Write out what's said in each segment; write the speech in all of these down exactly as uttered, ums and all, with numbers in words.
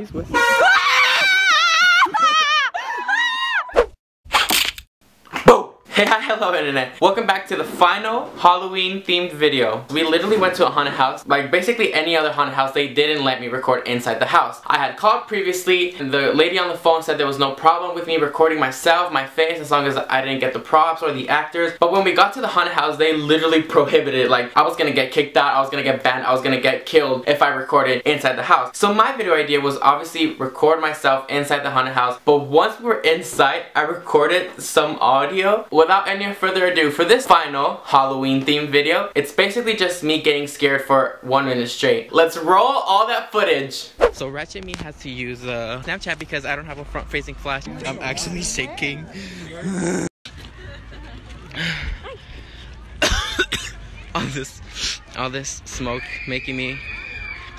she's with you. Hey, hi, hello internet. Welcome back to the final Halloween themed video. We literally went to a haunted house. Like basically any other haunted house, they didn't let me record inside the house. I had called previously and the lady on the phone said there was no problem with me recording myself, my face, as long as I didn't get the props or the actors. But when we got to the haunted house, they literally prohibited it. Like I was gonna get kicked out, I was gonna get banned, I was gonna get killed if I recorded inside the house. So my video idea was obviously record myself inside the haunted house. But once we were inside, I recorded some audio. Without any further ado, for this final Halloween themed video, it's basically just me getting scared for one minute straight. Let's roll all that footage. So Ratchet Me has to use uh, Snapchat because I don't have a front facing flash. I'm actually shaking. all this, all this smoke making me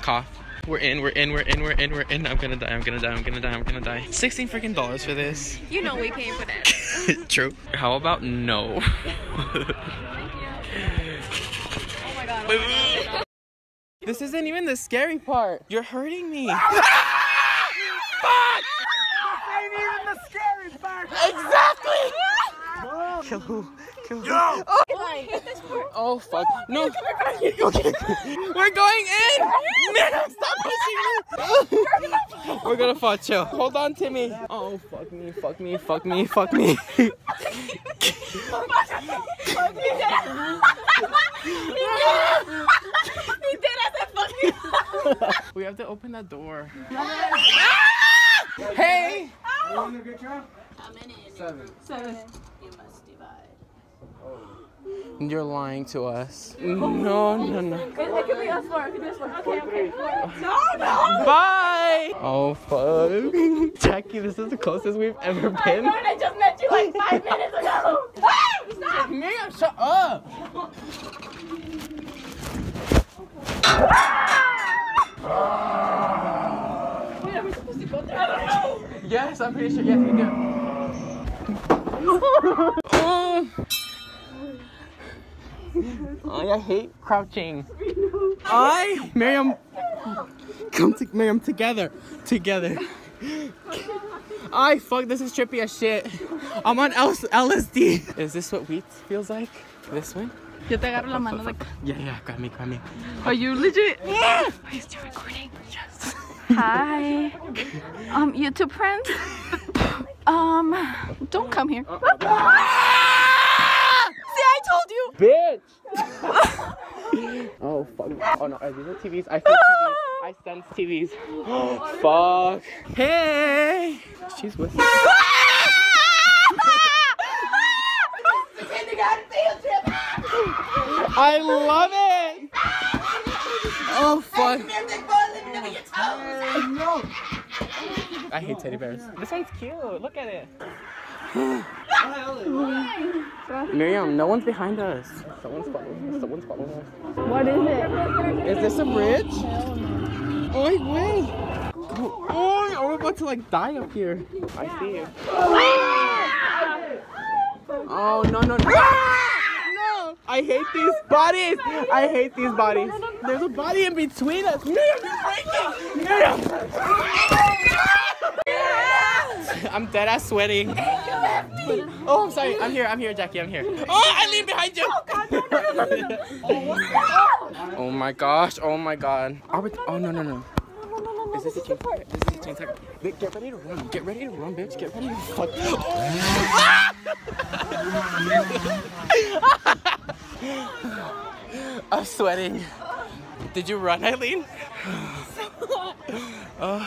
cough. We're in, we're in, we're in, we're in, we're in. I'm gonna die, I'm gonna die, I'm gonna die, I'm gonna die. sixteen freaking dollars for this. You know we paid for that. True. How about no? Thank you. Oh my god. Oh my god. This isn't even the scary part. You're hurting me. Fuck! This ain't even the scary part. Exactly! Kill who? Kill who? Yo! Oh, oh fuck. No! We're going in! Man, stop pushing me! We're gonna fall, chill. Hold on, Timmy. Oh, fuck me, fuck me, fuck me, fuck me. He did it! We have to open that door. Hey! You want to get drunk? How many? Seven. Seven. You must divide. Oh. You're lying to us. No, no, no. It could be us four. It could be us four. Okay, okay. No, no! Bye! Oh, fuck. Jackie, this is the closest we've ever been. I, I just met you like five minutes ago. Stop! Miriam, shut up! Wait, are we supposed to go there? I don't know. Yes, I'm pretty sure. Yes, we do. Oh. I hate crouching. I, Miriam, come to Miriam together, together. I fuck. This is trippy as shit. I'm on L S D. Is this what wheat feels like? This one? Yo te agarro la mano like. Yeah, yeah, grab me, grab me. Are you legit? Yeah. Are you still recording? Yes. Hi. Um, YouTube friends. Um, don't come here. Uh, uh, ah! See, I told you! Bitch! Oh, fuck. Oh, no. Are these T Vs? I feel T Vs. I sense T Vs. Oh, fuck. Hey! She's with you. I love it! Oh, fuck. No! I hate teddy bears. This one's cute. Look at it. Miriam, no one's behind us. Someone's following us. Someone's following us. What is it? Is this a bridge? Oh, wait. Oh, oh, we're about to like die up here. I see you. Oh, no, no, no. No! I hate these bodies. I hate these bodies. There's a body in between us. Miriam, you're breaking. Miriam. I'm dead ass sweating. Oh, I'm sorry. I'm here. I'm here, Jackie. I'm here. Oh, I leave behind you. Oh my gosh. Oh my god. Oh no no no. Is this a chain? Is this a chain sucker? Get ready to run. Get ready to run, bitch. Get ready to fuck. I'm sweating. Did you run, Eileen? Oh.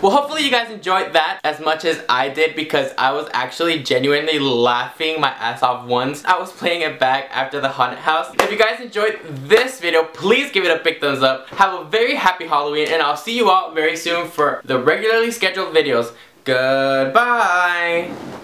Well, hopefully you guys enjoyed that as much as I did because I was actually genuinely laughing my ass off once I was playing it back after the haunted house. If you guys enjoyed this video, please give it a big thumbs up. Have a very happy Halloween and I'll see you all very soon for the regularly scheduled videos. Goodbye!